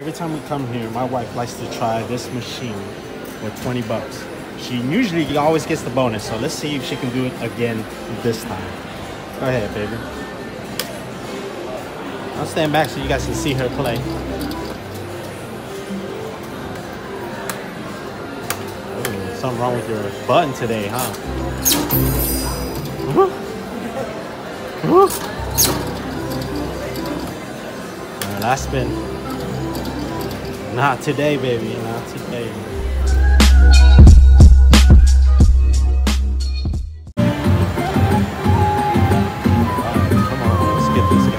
Every time we come here, my wife likes to try this machine for 20 bucks. She usually always gets the bonus, so let's see if she can do it again this time. Go ahead, baby. I'll stand back so you guys can see her play. Ooh, something wrong with your button today, huh? Woo-hoo. Woo-hoo. All right, last spin. Not today, baby, not today. Alright, come on, let's get this going.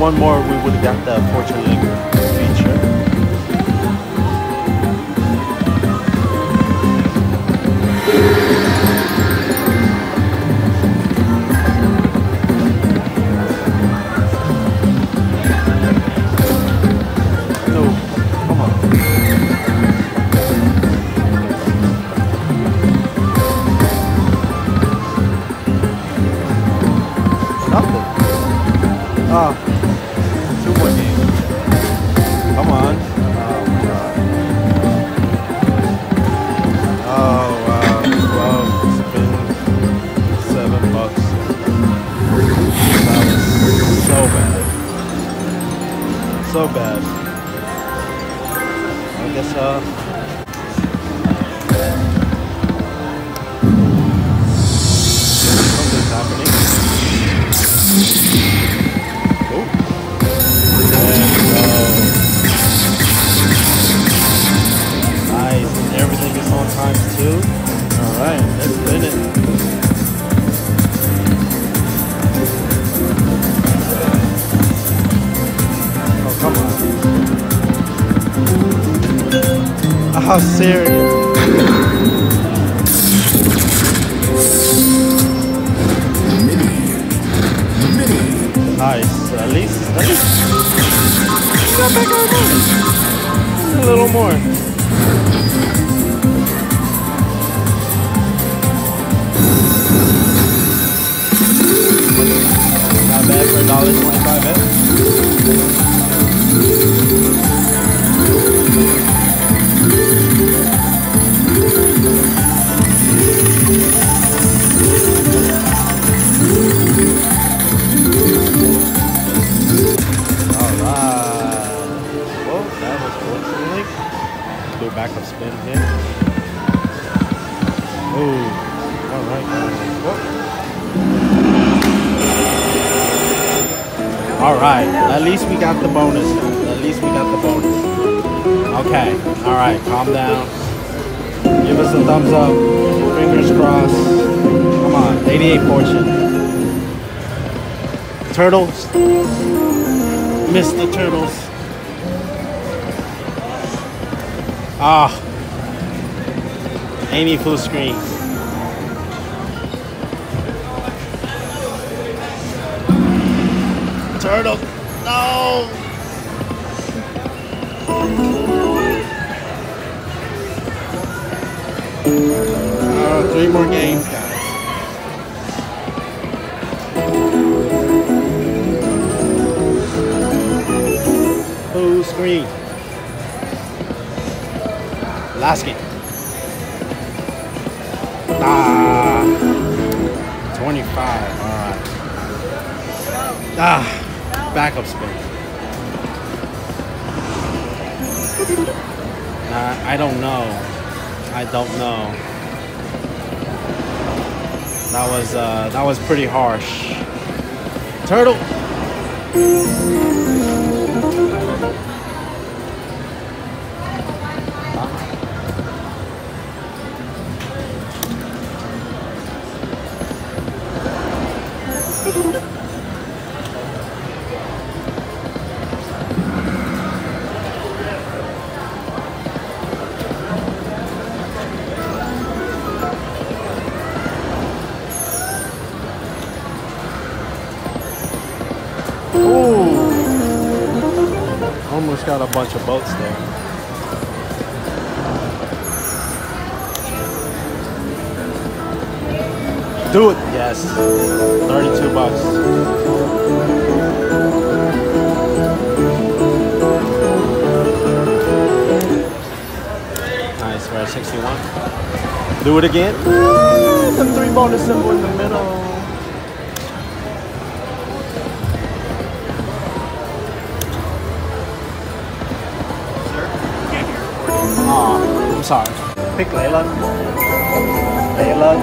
One more, we would have got the Fortune Links feature. No, come on. Nothing. Ah. So bad. I guess something's happening. Oh. And nice. And everything is on time too. Alright, let's spin it. How serious? Nice. At least. Got back on it. A little more. Not bad for $1.25. Back up spin here. Oh, alright. Alright, at least we got the bonus. Okay, alright, calm down. Give us a thumbs up. Fingers crossed. Come on, 88 Fortune. Turtles. Mr. Turtles. Ah, ain't full screen. Turtle, no. Three more games, guys. Full screen. Last game. Ah, 25. All right. Ah, backup spin. Nah, I don't know. That was pretty harsh. Turtle. it's got a bunch of boats there. Do it! Yes. 32 bucks. Nice, we're at 61. Do it again. Ooh, the three bonus symbol in the middle. Oh, I'm sorry. Pick Layla. Layla.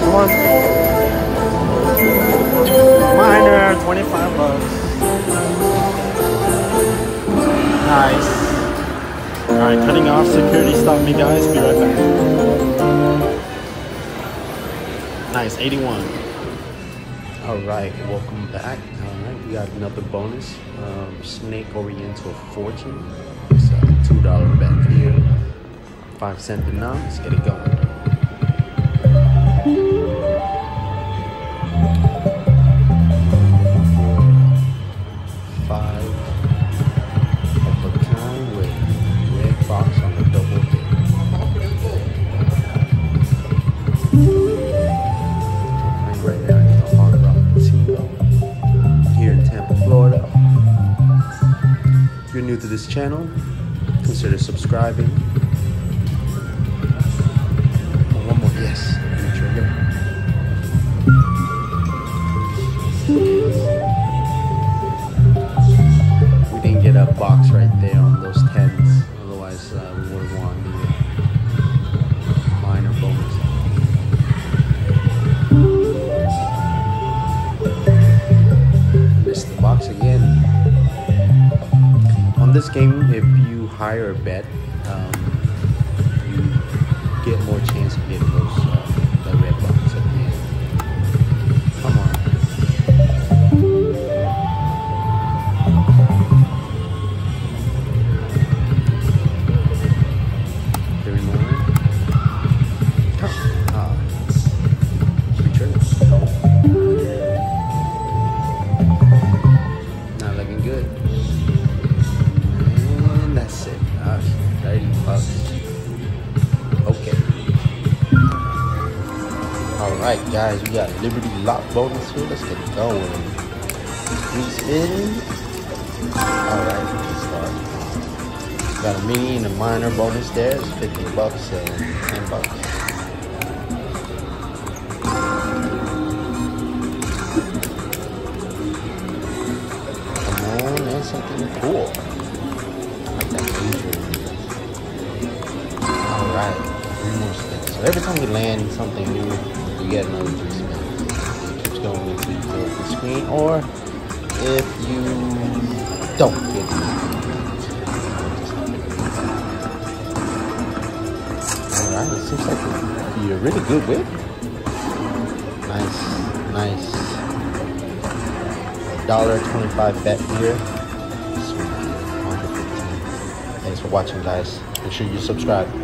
Come on. Minor, 25 bucks. Nice. Alright, cutting off. Security stop me, guys. Be right back. Nice, 81. Alright, welcome back. We got another bonus, Snake Oriental Fortune. It's a $2 bet here, 5 cents to none. Let's get it going. Five of a kind with red box on the double hit. I'm right now in the Hard Rock Casino here in Tampa, Florida. If you're new to this channel, consider subscribing. Oh, one more, yes. Trigger. We didn't get a box right there on those tens, otherwise we would have won the minor bonus. Again, on this game, if you hire a bet, you get more chance of getting those the red box at the end. Come on, 3 more. Alright guys, we got Liberty Lock bonus here. Let's get it going. 3 spins. Alright, we can start. Got a mini and a minor bonus there. It's 50 bucks and 10 bucks. Come on, and something cool. Like that. Alright, 3 more spins. So every time we land something new, you get another 3 spins. It keeps going until you clear the screen, or if you don't get it. Alright, it seems like you're really good with. Nice, nice. $1.25 bet here. Thanks for watching, guys. Make sure you subscribe.